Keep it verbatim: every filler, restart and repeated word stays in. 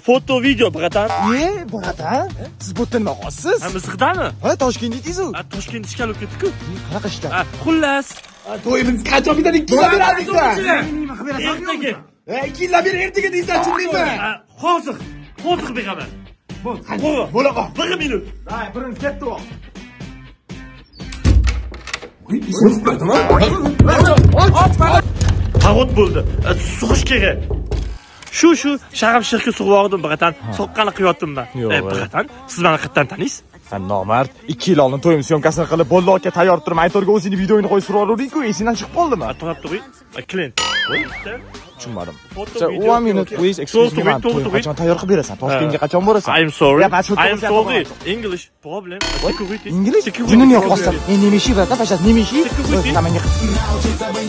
فوتو فيديو بغطان ايه بغطان زبط المغصص عم زغدانه ها توشكين ديزو توشكين شكله كتكو خلاص خلاص توي من سكاتو بيدني كاميرا هذيك شو شو شعب شركة سوغواردم بغتان سوقنا قيادتم ما بغتان سيزمان قتان تانيس نامرد إكيد لالنا توي مسيوم كسر قلب بالله كتايار تر معي ترجوزي الفيديو نخوي سرور ريكو إيسينان شق بالله ما أتوقع توي أكلين شو مادام one minute please excuse me man كاتشان تايار خبيرة سان توش كينجي كاتشان مرسان I'm sorry I'm sorry English problem security English جنوني أقصد نيمشي فتا فشاز نيمشي نامني